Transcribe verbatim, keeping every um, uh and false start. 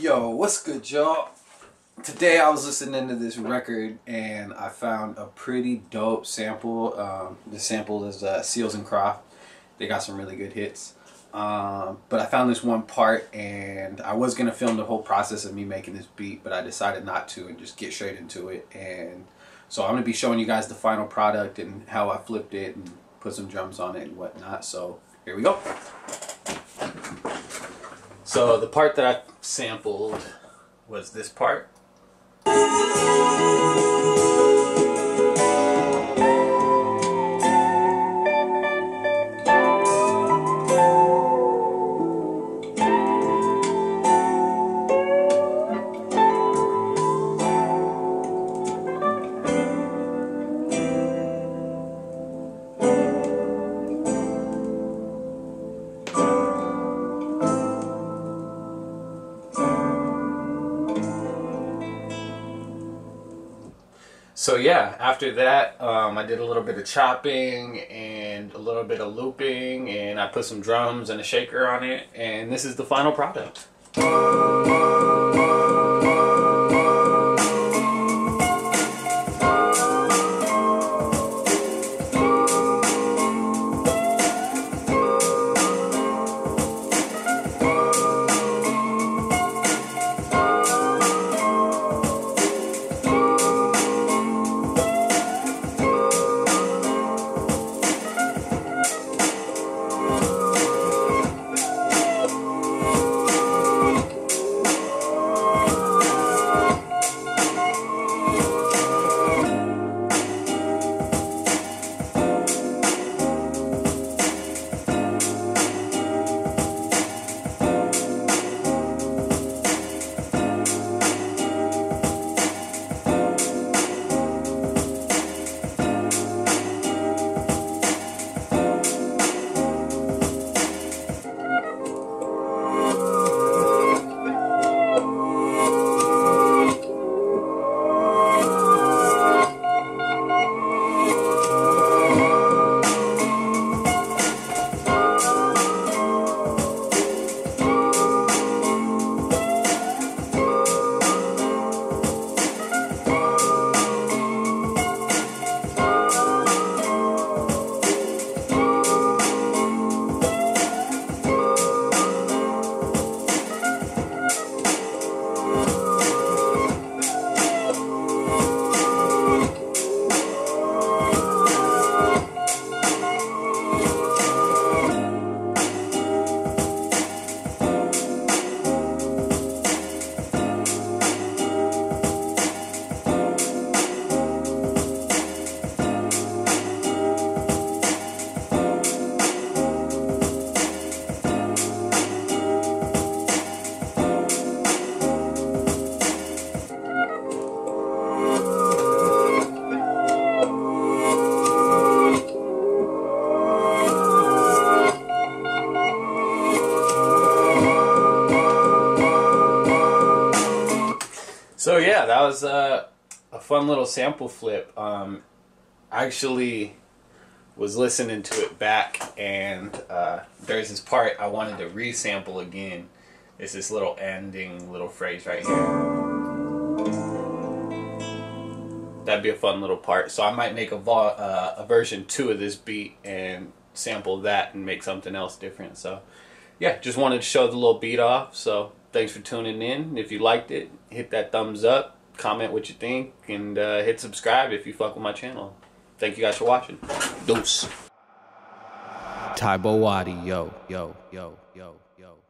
Yo, what's good, y'all? Today I was listening to this record and I found a pretty dope sample. Um, the sample is uh, Seals and Croft. They got some really good hits. Um, but I found this one part and I was going to film the whole process of me making this beat, but I decided not to and just get straight into it. And so I'm going to be showing you guys the final product and how I flipped it and put some drums on it and whatnot. So here we go. So the part that I sampled was this part. So yeah, after that, um, I did a little bit of chopping and a little bit of looping, and I put some drums and a shaker on it, and this is the final product. So yeah, that was uh, a fun little sample flip. Um, I actually was listening to it back, and uh, there's this part I wanted to resample again. It's this little ending, little phrase right here. That'd be a fun little part. So I might make a, uh, a version two of this beat and sample that and make something else different. So yeah, just wanted to show the little beat off. So. Thanks for tuning in. If you liked it, hit that thumbs up, comment what you think, and uh, hit subscribe if you fuck with my channel. Thank you guys for watching. Deuce. Tybo Audio. Yo, yo, yo, yo, yo.